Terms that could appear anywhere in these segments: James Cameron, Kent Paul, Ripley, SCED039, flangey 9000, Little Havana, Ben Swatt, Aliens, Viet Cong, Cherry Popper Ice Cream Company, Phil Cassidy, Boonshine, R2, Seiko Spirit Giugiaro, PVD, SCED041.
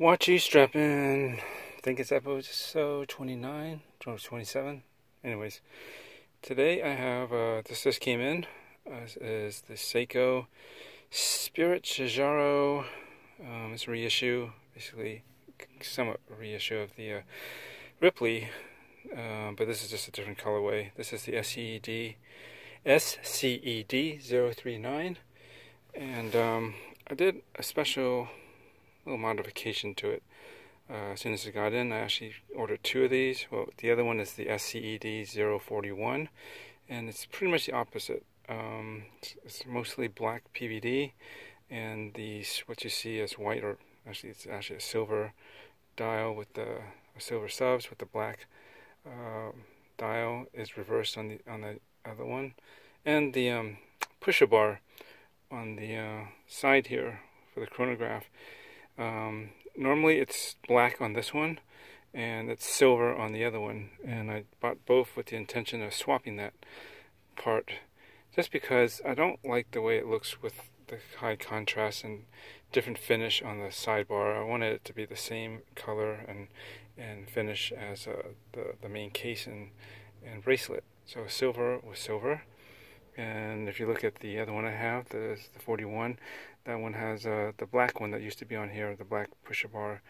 Watchy strapping. I think it's episode 29, 27. Anyways, today I have this just came in. This is the Seiko Spirit Giugiaro. It's a reissue, basically somewhat reissue of the Ripley, but this is just a different colorway. This is the SCED039, and I did a special little modification to it. As soon as it got in, I actually ordered two of these. Well, the other one is the SCED041, and it's pretty much the opposite. It's mostly black PVD, and the what you see is white, or actually it's actually a silver dial with the silver subs with the black dial is reversed on the other one, and the pusher bar on the side here for the chronograph. Normally it's black on this one and it's silver on the other one, and I bought both with the intention of swapping that part just because I don't like the way it looks with the high contrast and different finish on the sidebar. I wanted it to be the same color and finish as the main case and bracelet. So silver was silver. And if you look at the other one I have, the 41, that one has the black one that used to be on here, the black pusher bar,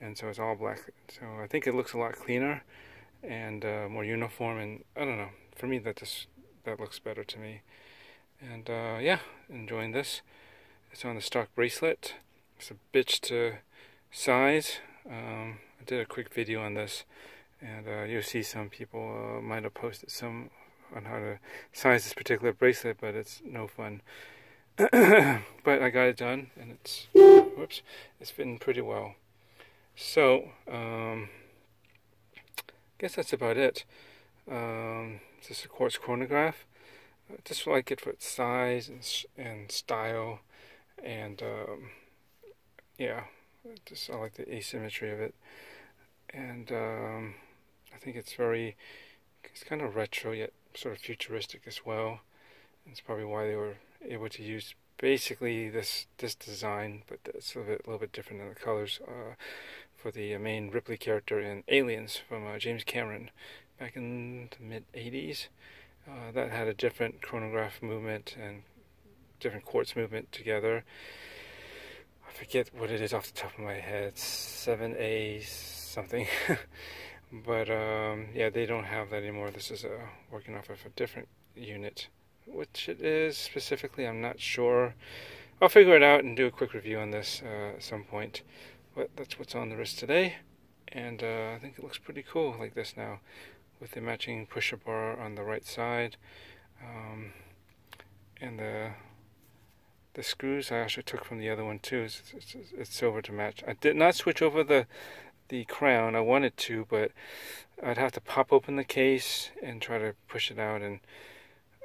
and so it's all black. So I think it looks a lot cleaner and more uniform, and I don't know, for me that looks better to me. And yeah, enjoying this. It's on the stock bracelet. It's a bitch to size. I did a quick video on this, and you'll see some people might have posted some on how to size this particular bracelet, but it's no fun. But I got it done, and it's fitting pretty well. So I guess that's about it. It's just a quartz chronograph. I just like it for its size and style, and yeah, I like the asymmetry of it, and I think it's kind of retro yet sort of futuristic as well. That's probably why they were able to use basically this design, but it's a little bit different in the colors for the main Ripley character in Aliens from James Cameron back in the mid-'80s. That had a different chronograph movement and different quartz movement together. I forget what it is off the top of my head. It's 7A something. But yeah, they don't have that anymore. This is working off of a different unit, which it is specifically. I'm not sure. I'll figure it out and do a quick review on this at some point. But that's what's on the wrist today, and I think it looks pretty cool like this now, with the matching pusher bar on the right side, and the screws I actually took from the other one too. It's silver to match. I did not switch over the crown. I wanted to, but I'd have to pop open the case and try to push it out, and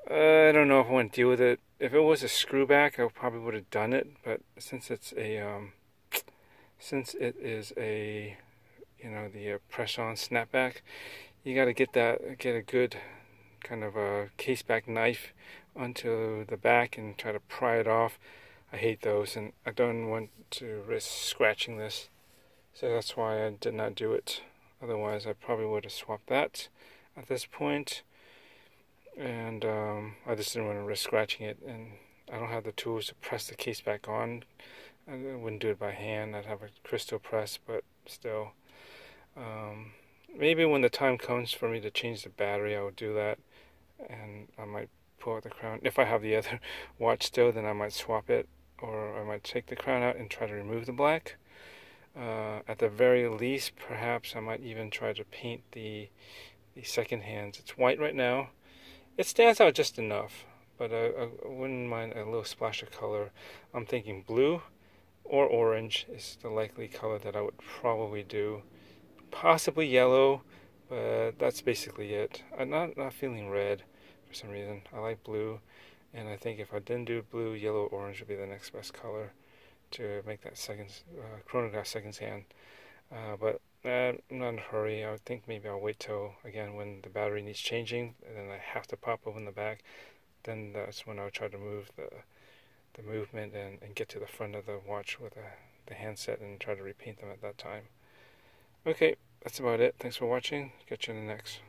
I don't know if I want to deal with it. If it was a screw back, I probably would have done it, but since it's a the press-on snapback, you got to get a good kind of a case back knife onto the back and try to pry it off. I hate those, and I don't want to risk scratching this. So that's why I did not do it. Otherwise, I probably would have swapped that at this point. And I just didn't want to risk scratching it. And I don't have the tools to press the case back on. I wouldn't do it by hand. I'd have a crystal press, but still. Maybe when the time comes for me to change the battery, I will do that. And I might pull out the crown. If I have the other watch still, then I might swap it. Or I might take the crown out and try to remove the black. At the very least, perhaps I might even try to paint the second hands. It's white right now. It stands out just enough, but I wouldn't mind a little splash of color. I'm thinking blue or orange is the likely color that I would probably do. Possibly yellow, but that's basically it. I'm not feeling red for some reason. I like blue, and I think if I didn't do blue, yellow, orange would be the next best color to make that chronograph second hand, but I'm not in a hurry. I would think maybe I'll wait till, again, when the battery needs changing, and then I have to pop open the back. Then that's when I'll try to move the movement and get to the front of the watch with the handset and try to repaint them at that time. Okay, that's about it. Thanks for watching. Catch you in the next.